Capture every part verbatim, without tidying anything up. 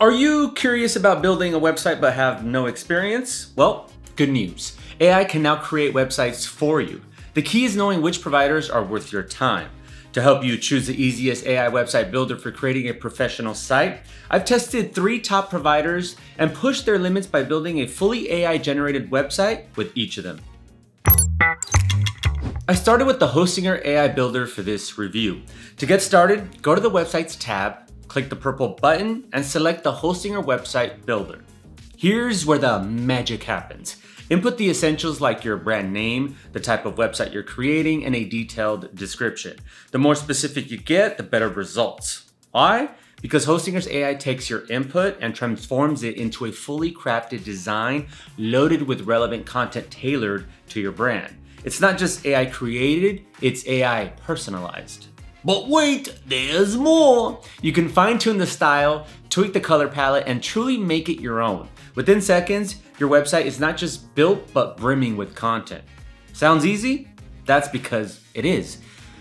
Are you curious about building a website but have no experience? Well, good news. A I can now create websites for you. The key is knowing which providers are worth your time. To help you choose the easiest A I website builder for creating a professional site, I've tested three top providers and pushed their limits by building a fully A I-generated website with each of them. I started with the Hostinger A I Builder for this review. To get started, go to the Websites tab, click the purple button, and select the Hostinger Website Builder. Here's where the magic happens. Input the essentials like your brand name, the type of website you're creating, and a detailed description. The more specific you get, the better results. Why? Because Hostinger's A I takes your input and transforms it into a fully crafted design loaded with relevant content tailored to your brand. It's not just A I created, it's A I personalized. But wait, there's more! You can fine-tune the style, tweak the color palette, and truly make it your own. Within seconds, your website is not just built, but brimming with content. Sounds easy? That's because it is.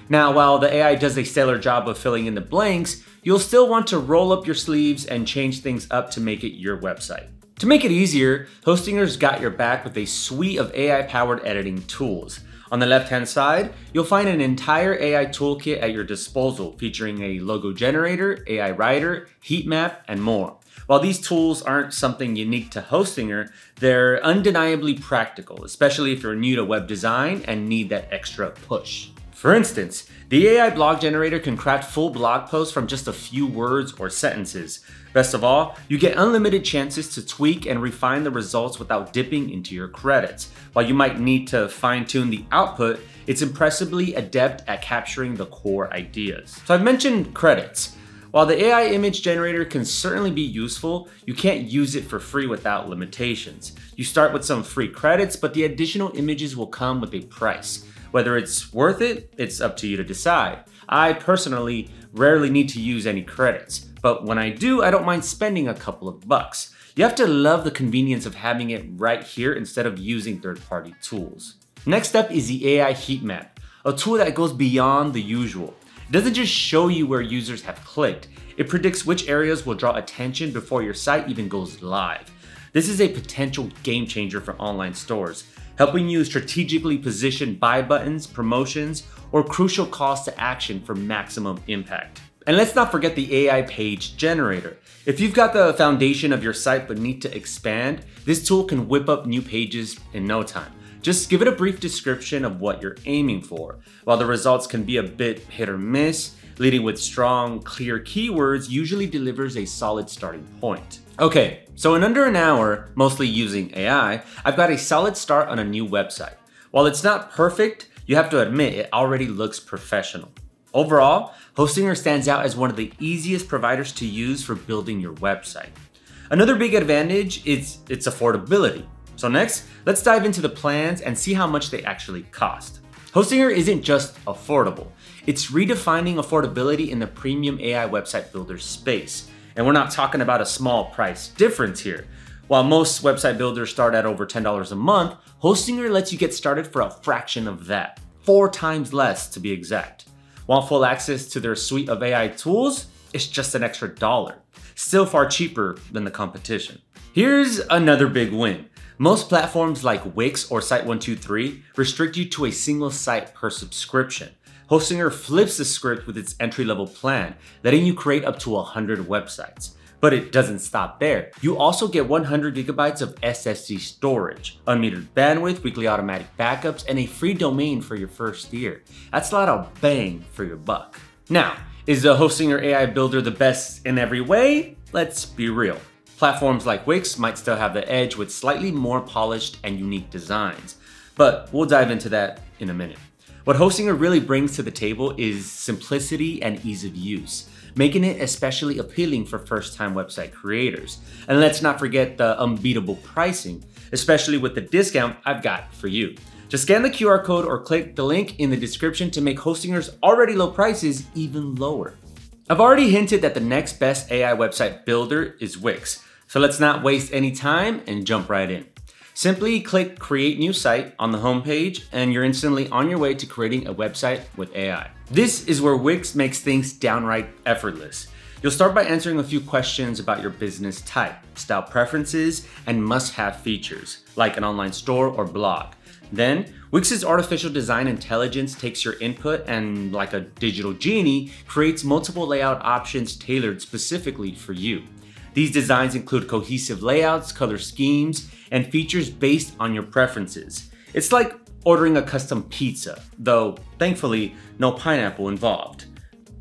Now, while the A I does a stellar job of filling in the blanks, you'll still want to roll up your sleeves and change things up to make it your website. To make it easier, Hostinger's got your back with a suite of A I-powered editing tools. On the left-hand side, you'll find an entire A I toolkit at your disposal, featuring a logo generator, A I writer, heat map, and more. While these tools aren't something unique to Hostinger, they're undeniably practical, especially if you're new to web design and need that extra push. For instance, the A I blog generator can craft full blog posts from just a few words or sentences. Best of all, you get unlimited chances to tweak and refine the results without dipping into your credits. While you might need to fine-tune the output, it's impressively adept at capturing the core ideas. So I've mentioned credits. While the A I image generator can certainly be useful, you can't use it for free without limitations. You start with some free credits, but the additional images will come with a price. Whether it's worth it, it's up to you to decide. I personally rarely need to use any credits, but when I do, I don't mind spending a couple of bucks. You have to love the convenience of having it right here instead of using third-party tools. Next up is the A I heat map, a tool that goes beyond the usual. It doesn't just show you where users have clicked, it predicts which areas will draw attention before your site even goes live. This is a potential game changer for online stores, helping you strategically position buy buttons, promotions, or crucial calls to action for maximum impact. And let's not forget the A I page generator. If you've got the foundation of your site but need to expand, this tool can whip up new pages in no time. Just give it a brief description of what you're aiming for. While the results can be a bit hit or miss, leading with strong, clear keywords usually delivers a solid starting point. Okay, so in under an hour, mostly using A I, I've got a solid start on a new website. While it's not perfect, you have to admit it already looks professional. Overall, Hostinger stands out as one of the easiest providers to use for building your website. Another big advantage is its affordability. So next, let's dive into the plans and see how much they actually cost. Hostinger isn't just affordable, it's redefining affordability in the premium A I website builder space. And we're not talking about a small price difference here. While most website builders start at over ten dollars a month, Hostinger lets you get started for a fraction of that, four times less to be exact. Want full access to their suite of A I tools? It's just an extra dollar, still far cheaper than the competition. Here's another big win. Most platforms like Wix or site one two three restrict you to a single site per subscription. Hostinger flips the script with its entry-level plan, letting you create up to one hundred websites. But it doesn't stop there. You also get one hundred gigabytes of S S D storage, unmetered bandwidth, weekly automatic backups, and a free domain for your first year. That's a lot of bang for your buck. Now, is the Hostinger A I Builder the best in every way? Let's be real. Platforms like Wix might still have the edge with slightly more polished and unique designs, but we'll dive into that in a minute. What Hostinger really brings to the table is simplicity and ease of use, making it especially appealing for first-time website creators. And let's not forget the unbeatable pricing, especially with the discount I've got for you. Just scan the Q R code or click the link in the description to make Hostinger's already low prices even lower. I've already hinted that the next best A I website builder is Wix, so let's not waste any time and jump right in. Simply click Create New Site on the homepage and you're instantly on your way to creating a website with A I. This is where Wix makes things downright effortless. You'll start by answering a few questions about your business type, style preferences, and must-have features, like an online store or blog. Then, Wix's artificial design intelligence takes your input and, like a digital genie, creates multiple layout options tailored specifically for you. These designs include cohesive layouts, color schemes, and features based on your preferences. It's like ordering a custom pizza, though thankfully, no pineapple involved,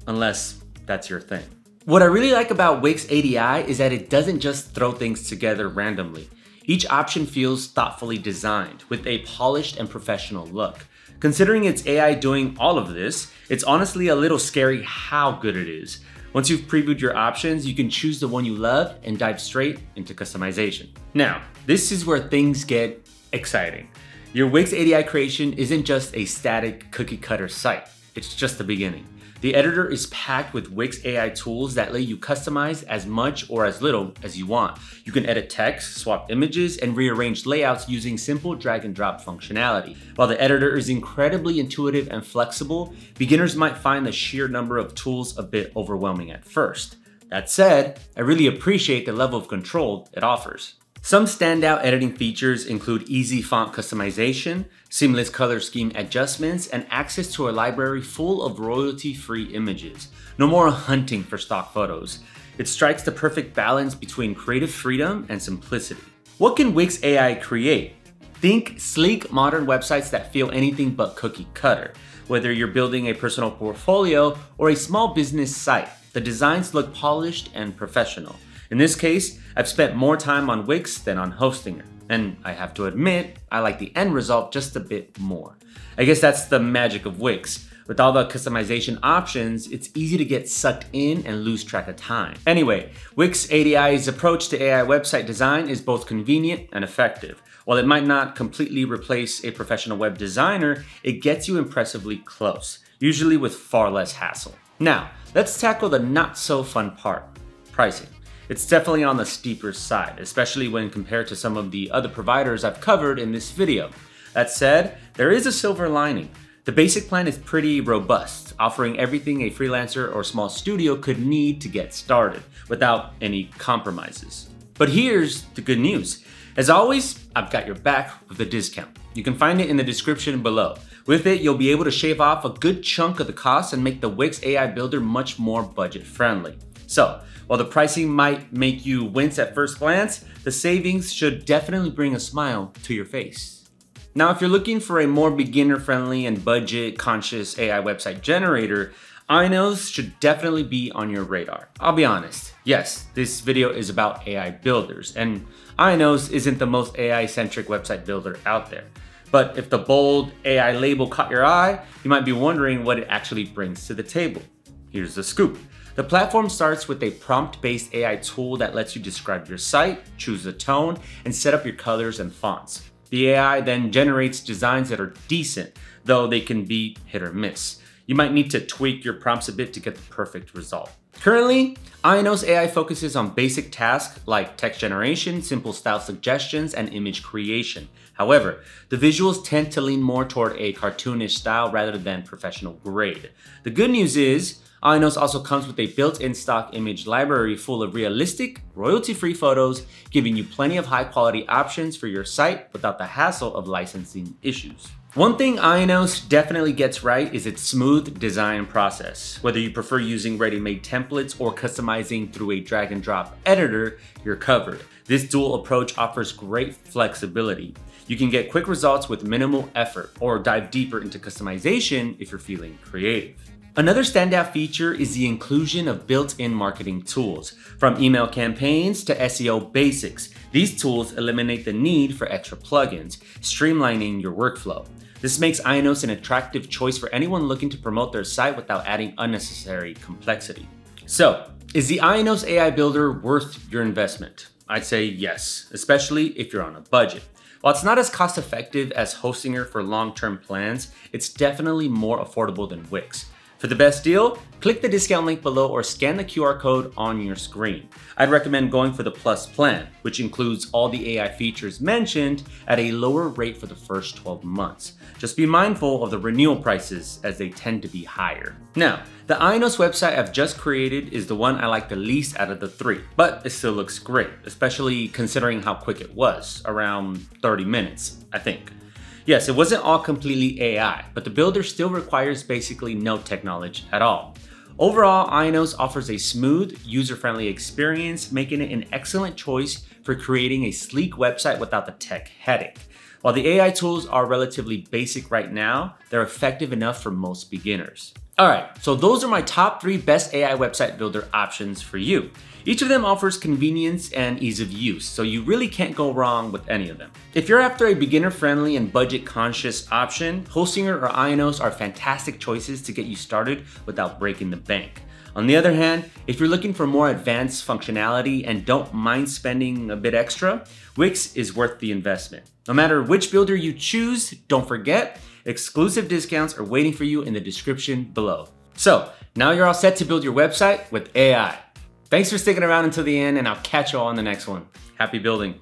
unless that's your thing. What I really like about Wix A D I is that it doesn't just throw things together randomly. Each option feels thoughtfully designed, with a polished and professional look. Considering it's A I doing all of this, it's honestly a little scary how good it is. Once you've previewed your options, you can choose the one you love and dive straight into customization. Now, this is where things get exciting. Your Wix A D I creation isn't just a static cookie-cutter site. It's just the beginning. The editor is packed with Wix A I tools that let you customize as much or as little as you want. You can edit text, swap images, and rearrange layouts using simple drag and drop functionality. While the editor is incredibly intuitive and flexible, beginners might find the sheer number of tools a bit overwhelming at first. That said, I really appreciate the level of control it offers. Some standout editing features include easy font customization, seamless color scheme adjustments, and access to a library full of royalty-free images. No more hunting for stock photos. It strikes the perfect balance between creative freedom and simplicity. What can Wix A I create? Think sleek, modern websites that feel anything but cookie cutter. Whether you're building a personal portfolio or a small business site, the designs look polished and professional. In this case, I've spent more time on Wix than on Hostinger, and I have to admit, I like the end result just a bit more. I guess that's the magic of Wix. With all the customization options, it's easy to get sucked in and lose track of time. Anyway, Wix A D I's approach to A I website design is both convenient and effective. While it might not completely replace a professional web designer, it gets you impressively close, usually with far less hassle. Now, let's tackle the not-so-fun part, pricing. It's definitely on the steeper side, especially when compared to some of the other providers I've covered in this video. That said, there is a silver lining. The basic plan is pretty robust, offering everything a freelancer or small studio could need to get started without any compromises. But here's the good news. As always, I've got your back with a discount. You can find it in the description below. With it, you'll be able to shave off a good chunk of the cost and make the Wix A I Builder much more budget friendly. So, while the pricing might make you wince at first glance, the savings should definitely bring a smile to your face. Now, if you're looking for a more beginner-friendly and budget-conscious A I website generator, I O N O S should definitely be on your radar. I'll be honest, yes, this video is about A I builders, and I O N O S isn't the most A I-centric website builder out there. But if the bold A I label caught your eye, you might be wondering what it actually brings to the table. Here's the scoop. The platform starts with a prompt-based A I tool that lets you describe your site, choose a tone, and set up your colors and fonts. The A I then generates designs that are decent, though they can be hit or miss. You might need to tweak your prompts a bit to get the perfect result. Currently, I O N O S A I focuses on basic tasks like text generation, simple style suggestions, and image creation. However, the visuals tend to lean more toward a cartoonish style rather than professional grade. The good news is, I O N O S also comes with a built-in stock image library full of realistic, royalty-free photos, giving you plenty of high-quality options for your site without the hassle of licensing issues. One thing I O N O S definitely gets right is its smooth design process. Whether you prefer using ready-made templates or customizing through a drag-and-drop editor, you're covered. This dual approach offers great flexibility. You can get quick results with minimal effort or dive deeper into customization if you're feeling creative. Another standout feature is the inclusion of built-in marketing tools. From email campaigns to S E O basics, these tools eliminate the need for extra plugins, streamlining your workflow. This makes I O N O S an attractive choice for anyone looking to promote their site without adding unnecessary complexity. So, is the I O N O S A I Builder worth your investment? I'd say yes, especially if you're on a budget. While it's not as cost-effective as Hostinger for long-term plans, it's definitely more affordable than Wix. For the best deal, click the discount link below or scan the Q R code on your screen. I'd recommend going for the Plus plan, which includes all the A I features mentioned at a lower rate for the first twelve months. Just be mindful of the renewal prices as they tend to be higher. Now, the IONOS website I've just created is the one I like the least out of the three, but it still looks great, especially considering how quick it was, around thirty minutes, I think. Yes, it wasn't all completely A I, but the builder still requires basically no tech knowledge at all. Overall, IONOS offers a smooth, user-friendly experience, making it an excellent choice for creating a sleek website without the tech headache. While the A I tools are relatively basic right now, they're effective enough for most beginners. All right, so those are my top three best A I website builder options for you. Each of them offers convenience and ease of use, so you really can't go wrong with any of them. If you're after a beginner-friendly and budget-conscious option, Hostinger or IONOS are fantastic choices to get you started without breaking the bank. On the other hand, if you're looking for more advanced functionality and don't mind spending a bit extra, Wix is worth the investment. No matter which builder you choose, don't forget, exclusive discounts are waiting for you in the description below. So now you're all set to build your website with A I. Thanks for sticking around until the end, and I'll catch you all in the next one. Happy building.